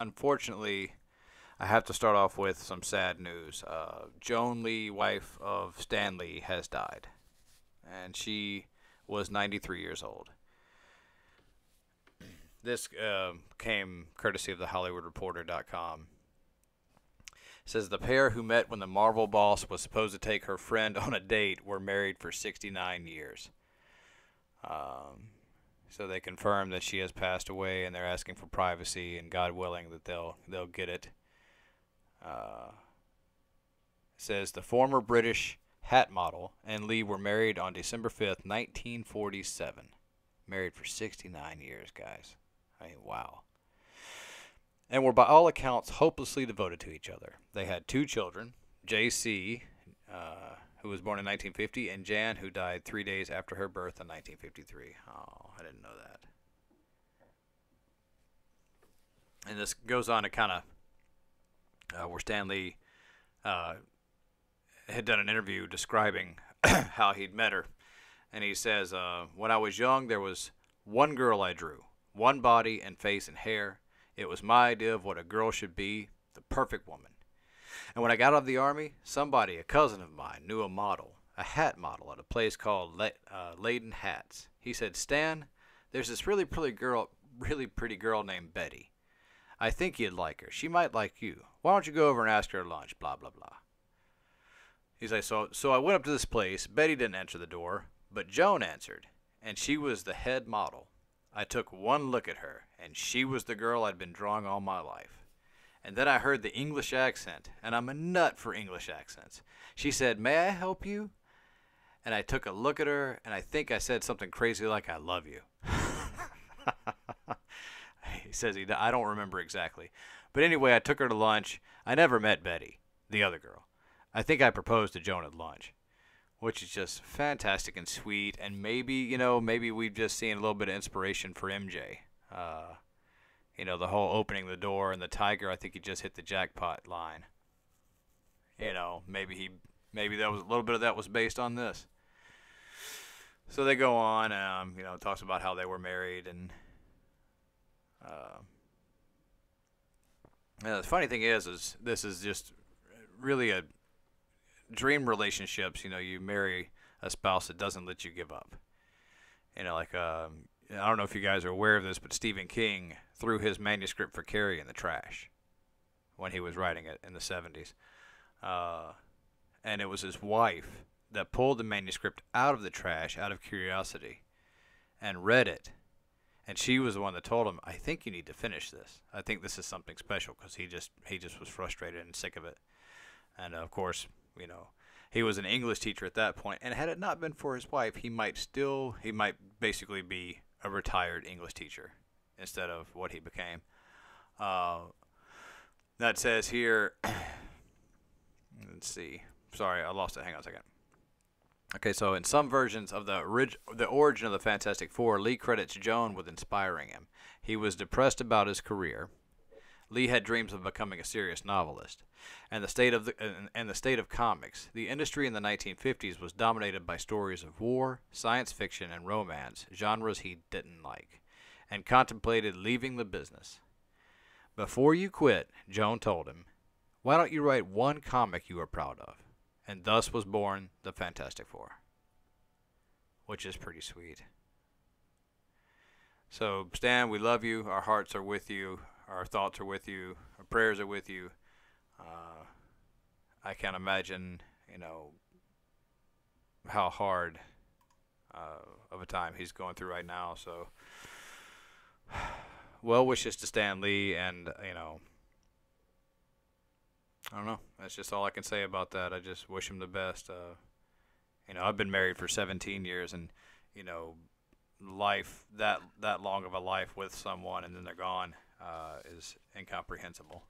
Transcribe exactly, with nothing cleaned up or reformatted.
unfortunately, I have to start off with some sad news. Uh, Joan Lee, wife of Stan Lee, has died. And she was ninety-three years old. This uh, came courtesy of the Hollywood Reporter dot com. It says, the pair who met when the Marvel boss was supposed to take her friend on a date were married for sixty-nine years. Um, so they confirmed that she has passed away, and they're asking for privacy, and God willing that they'll they'll get it. Uh, it says, the former British hat model and Lee were married on December fifth, nineteen forty-seven. Married for sixty-nine years, guys. I mean, wow. And were by all accounts hopelessly devoted to each other. They had two children, J C, uh, who was born in nineteen fifty, and Jan, who died three days after her birth in nineteen fifty-three. Oh, I didn't know that. And this goes on to kind of uh, where Stan Lee uh, had done an interview describing how he'd met her. And he says, uh, when I was young, there was one girl I drew, one body and face and hair. It was my idea of what a girl should be, the perfect woman. And when I got out of the Army, somebody, a cousin of mine, knew a model, a hat model at a place called Le uh, Layden Hats. He said, Stan, there's this really pretty girl, really pretty girl named Betty. I think you'd like her. She might like you. Why don't you go over and ask her to lunch, blah, blah, blah. He's like, so, so I went up to this place. Betty didn't answer the door, but Joan answered, and she was the head model. I took one look at her, and she was the girl I'd been drawing all my life. And then I heard the English accent, and I'm a nut for English accents. She said, may I help you? And I took a look at her, and I think I said something crazy like, I love you. He says, he, I don't remember exactly. But anyway, I took her to lunch. I never met Betty, the other girl. I think I proposed to Joan at lunch, which is just fantastic and sweet. And maybe, you know, maybe we've just seen a little bit of inspiration for M J. Uh, you know, the whole opening the door and the tiger, I think he just hit the jackpot line. You know, maybe he, maybe that was a little bit of that was based on this. So they go on, um, you know, talks about how they were married. And uh, you know, the funny thing is, is this is just really a, dream relationships. You know, you marry a spouse that doesn't let you give up. You know, like, um, I don't know if you guys are aware of this, but Stephen King threw his manuscript for Carrie in the trash when he was writing it in the seventies. Uh, and it was his wife that pulled the manuscript out of the trash out of curiosity and read it. And she was the one that told him, I think you need to finish this. I think this is something special, because he just, he just was frustrated and sick of it. And, uh, of course, you know, he was an English teacher at that point, and had it not been for his wife, he might still, he might basically be a retired English teacher instead of what he became. Uh, that says here, let's see. Sorry, I lost it. Hang on a second. Okay, so in some versions of the, orig the origin of the Fantastic Four, Lee credits Joan with inspiring him. He was depressed about his career. Lee had dreams of becoming a serious novelist, and the state of the, and the state of comics. The industry in the nineteen fifties was dominated by stories of war, science fiction, and romance, genres he didn't like, and contemplated leaving the business. Before you quit, Joan told him, why don't you write one comic you are proud of? And thus was born the Fantastic Four, which is pretty sweet. So, Stan, we love you. Our hearts are with you. Our thoughts are with you. Our prayers are with you. Uh, I can't imagine, you know, how hard uh, of a time he's going through right now. So, well wishes to Stan Lee, and you know, I don't know. That's just all I can say about that. I just wish him the best. Uh, you know, I've been married for seventeen years, and you know, life that that long of a life with someone, and then they're gone. Uh, is incomprehensible.